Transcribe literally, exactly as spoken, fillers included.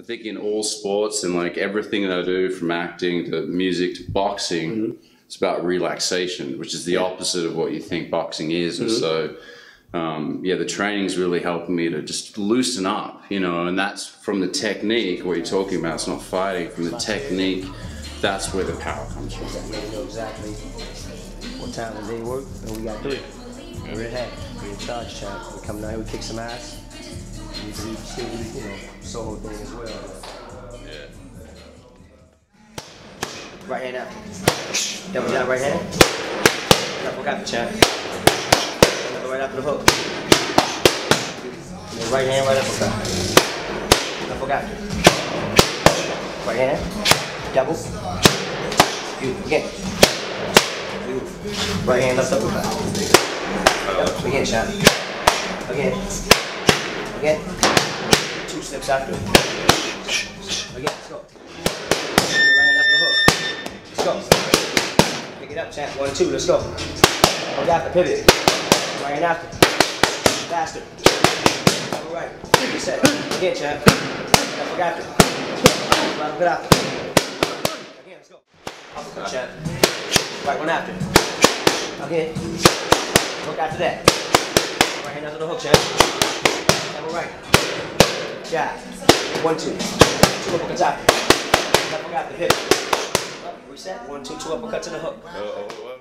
I think in all sports and like everything that I do, from acting to music to boxing, mm-hmm. it's about relaxation, which is the opposite of what you think boxing is. Mm-hmm. And so, um, yeah, the training's really helped me to just loosen up, you know, and that's from the technique, what you're talking about. It's not fighting, from the technique, that's where the power comes from. Exactly. What time does it work? Well, we got three. We're ahead. We're in charge, champ. We come down here, we kick some ass. We do, you know, solo thing as well. Yeah. Right hand out. Double down, right hand. Double got the champ. Double right after the hook. And right hand, right up. Double got it. Right hand. Double. You again. Right hand, left up. Yep. Again, shot. Again. Again. Two steps after. Again, let's go. Right hand up the hook. Let's go. Pick it up, champ. One, two, let's go. Right after, pivot. Right hand after. Faster. Double right. Reset. Again, champ. Double after. Double after. Again, let's go. Uppercut, champ. Right one after. Again. Hook after that. Right hand after the hook, champ. Double right. Jab. One, two. Two uppercuts after. Double after the hip. Reset. One, two, two uppercuts in the hook.